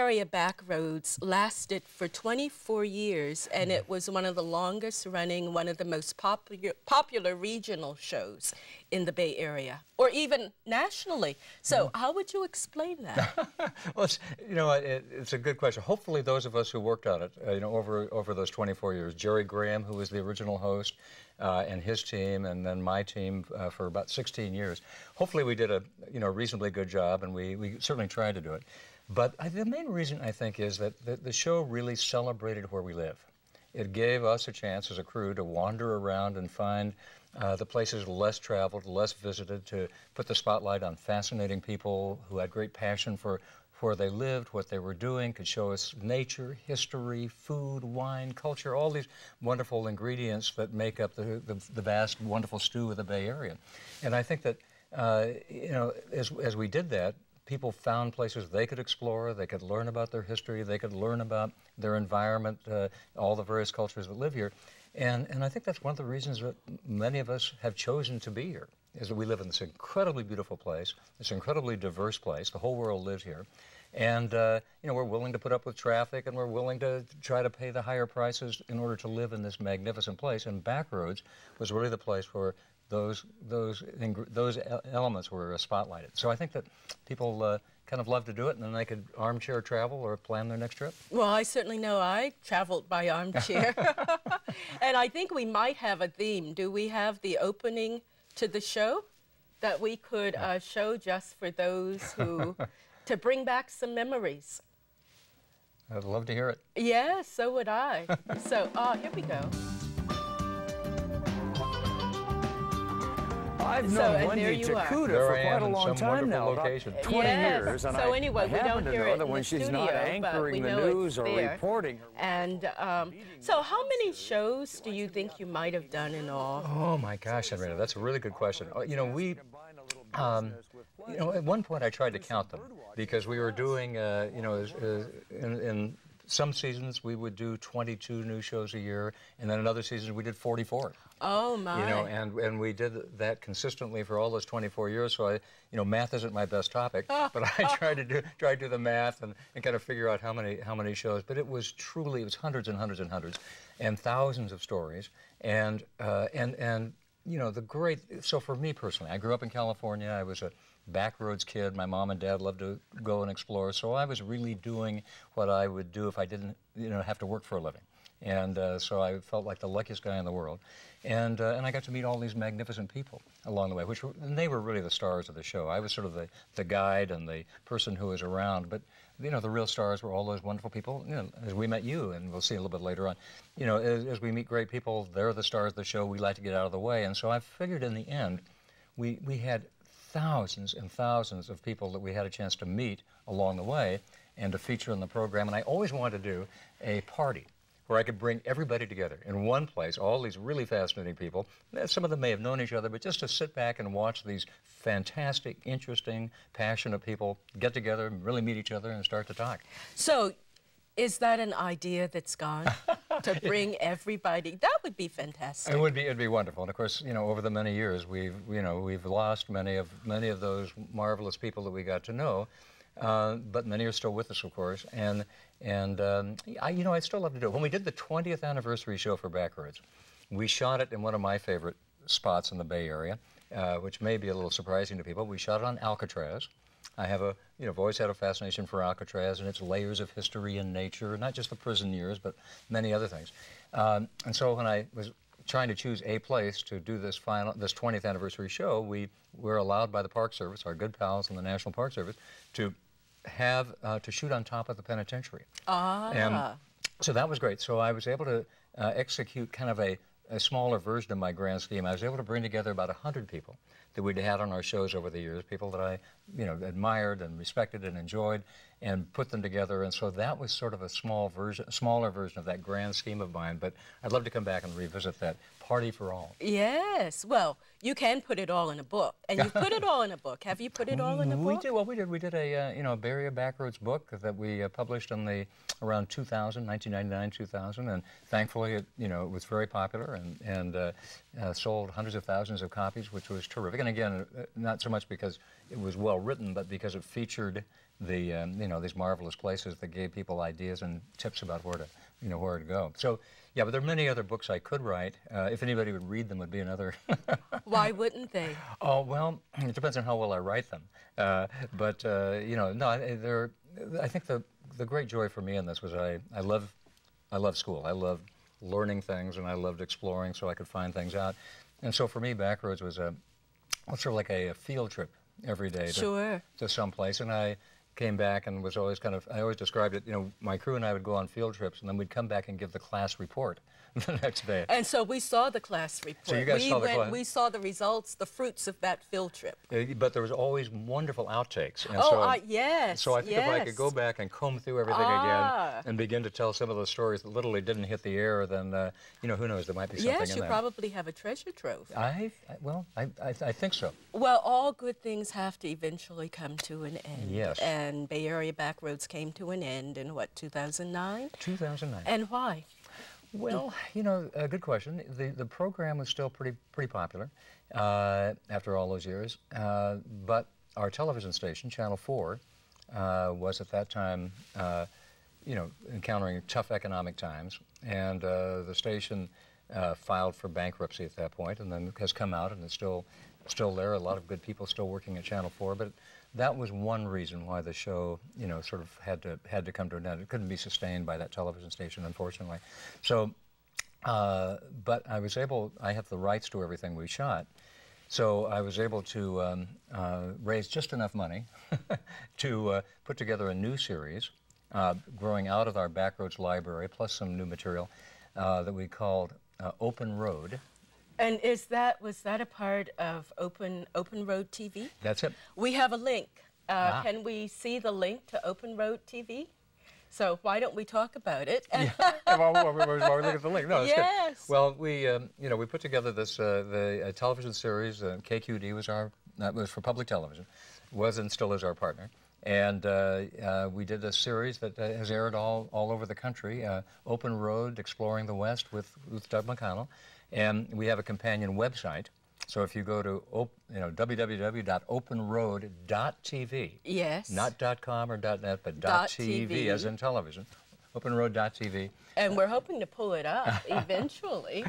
Area Backroads lasted for 24 years, and it was one of the longest running, one of the most popular regional shows in the Bay Area, or even nationally. So how would you explain that? Well, you know, it's a good question. Hopefully those of us who worked on it, you know, over those 24 years, Jerry Graham, who was the original host, and his team, and then my team for about 16 years. Hopefully we did a, you know, reasonably good job, and we certainly tried to do it. But the main reason, I think, is that the show really celebrated where we live. It gave us a chance as a crew to wander around and find the places less traveled, less visited, to put the spotlight on fascinating people who had great passion for where they lived, what they were doing, could show us nature, history, food, wine, culture, all these wonderful ingredients that make up the vast, wonderful stew of the Bay Area. And I think that, you know, as we did that, people found places they could explore, they could learn about their history, they could learn about their environment, all the various cultures that live here. And I think that's one of the reasons that many of us have chosen to be here, is that we live in this incredibly beautiful place, this incredibly diverse place. The whole world lives here. And, you know, we're willing to put up with traffic, and we're willing to try to pay the higher prices in order to live in this magnificent place. And Backroads was really the place where those elements were spotlighted. So I think that people kind of love to do it, and then they could armchair travel or plan their next trip. Well, I certainly know I traveled by armchair. And I think we might have a theme. Do we have the opening to the show that we could show just for those who, to bring back some memories? I'd love to hear it. Yeah, so would I. So, here we go. I've known Wendy Takuda for quite a long time now, about 20 years. And so anyway, we don't hear it in the studio, she's not anchoring the news or reporting. And so how many shows do you think you might have done in all? Oh, my gosh, Henrietta, that's a really good question. You know, you know, at one point I tried to count them, because we were doing, you know, in some seasons we would do 22 new shows a year, and then another season we did 44. Oh my! You know, and we did that consistently for all those 24 years. So I, you know, math isn't my best topic, but I tried to do the math and kind of figure out how many shows. But it was truly, it was hundreds and hundreds and hundreds, and thousands of stories, and you know, the great. So for me personally, I grew up in California. I was a Backroads kid. My mom and dad loved to go and explore, so I was really doing what I would do if I didn't, you know, have to work for a living. And so I felt like the luckiest guy in the world, and I got to meet all these magnificent people along the way, and they were really the stars of the show. I was sort of the guide and the person who was around, but you know, the real stars were all those wonderful people, you know, as we met you, and we'll see a little bit later on. You know, as we meet great people, they're the stars of the show. We like to get out of the way, and so I figured in the end, we had thousands and thousands of people that we had a chance to meet along the way and to feature in the program. And I always wanted to do a party where I could bring everybody together in one place, all these really fascinating people. Some of them may have known each other, but just to sit back and watch these fantastic, interesting, passionate people get together and really meet each other and start to talk. So is that an idea that's gone? To bring everybody, that would be fantastic. It'd be wonderful. And of course, you know, over the many years, we've lost many of those marvelous people that we got to know, but many are still with us, of course. And you know, I'd still love to do it. When we did the 20th anniversary show for Backroads, we shot it in one of my favorite spots in the Bay Area, which may be a little surprising to people. We shot it on Alcatraz. I have a, you know, I've always had a fascination for Alcatraz and its layers of history and nature, not just the prison years, but many other things. And so when I was trying to choose a place to do this final, this 20th anniversary show, we were allowed by the Park Service, our good pals in the National Park Service, to have, to shoot on top of the penitentiary. Ah. And so that was great. So I was able to execute kind of a smaller version of my grand scheme. I was able to bring together about 100 people that we'd had on our shows over the years, people that I, you know, admired and respected and enjoyed, and put them together. And so that was sort of a smaller version of that grand scheme of mine. But I'd love to come back and revisit that party for all. Yes. Well, you can put it all in a book, and you put it all in a book. Have you put it all in a book? We did. Well, we did. We did a you know, a Bay Area Backroads book that we published in the around 1999, 2000, and thankfully it, you know, it was very popular. And sold hundreds of thousands of copies, which was terrific. And again, not so much because it was well written, but because it featured the you know, these marvelous places that gave people ideas and tips about where to, you know, where to go. So yeah, but there are many other books I could write. If anybody would read them, would be another. Why wouldn't they? Oh, well, it depends on how well I write them. You know, no, I think the great joy for me in this was I love school. I love learning things, and I loved exploring, so I could find things out. And so for me, Backroads was sort of like a field trip every day to some place. And I came back and was always kind of, I always described it, you know, my crew and I would go on field trips, and then we'd come back and give the class report the next day. And so we saw the class report. So you guys saw the class. We saw the results, the fruits of that field trip. But there was always wonderful outtakes. And so I think if I could go back and comb through everything again and begin to tell some of those stories that literally didn't hit the air, then, you know, who knows, there might be something in there. Yes, you probably have a treasure trove. I think so. Well, all good things have to eventually come to an end. Yes. And Bay Area Backroads came to an end in, what, 2009? 2009. And why? Well, you know, a good question. The program was still pretty popular after all those years, but our television station, Channel 4, was at that time, you know, encountering tough economic times, and the station filed for bankruptcy at that point, and then has come out, and it's still there. A lot of good people still working at Channel 4, but that was one reason why the show, you know, sort of had to come to an end. It couldn't be sustained by that television station, unfortunately. So, but I was able, I have the rights to everything we shot, so I was able to raise just enough money to put together a new series, growing out of our Backroads library, plus some new material that we called Open Road. And was that a part of Open Road TV? That's it. We have a link. Can we see the link to Open Road TV? So why don't we talk about it? While we look at the link. No, that's good. Well, we you know, we put together this the television series. KQED was that was for public television, was and still is our partner. And we did a series that has aired all over the country. Open Road, Exploring the West with Doug McConnell. And we have a companion website, so if you go to www.openroad.tv, yes, not .com or .net, but .tv, as in television, openroad.tv. And we're hoping to pull it up eventually.